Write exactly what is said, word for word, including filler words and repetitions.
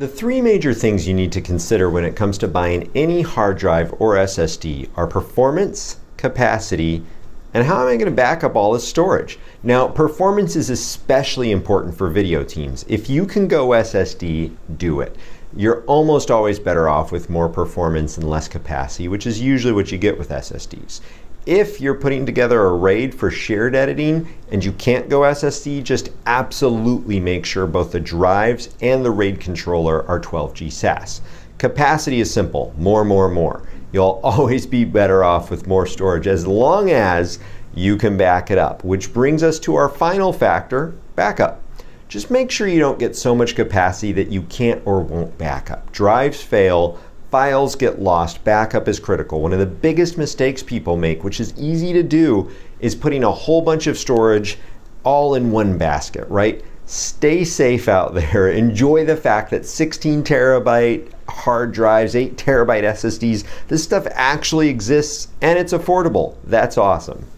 The three major things you need to consider when it comes to buying any hard drive or S S D are performance, capacity, and how am I going to back up all this storage? Now, performance is especially important for video teams. If you can go S S D, do it. You're almost always better off with more performance and less capacity, which is usually what you get with S S Ds. If you're putting together a RAID for shared editing and you can't go S S D, just absolutely make sure both the drives and the RAID controller are twelve G S A S. Capacity is simple, more, more, more. You'll always be better off with more storage as long as you can back it up, which brings us to our final factor, backup. Just make sure you don't get so much capacity that you can't or won't back up. Drives fail, files get lost, backup is critical. One of the biggest mistakes people make, which is easy to do, is putting a whole bunch of storage all in one basket, right? Stay safe out there. Enjoy the fact that sixteen terabyte hard drives, eight terabyte S S Ds, this stuff actually exists and it's affordable. That's awesome.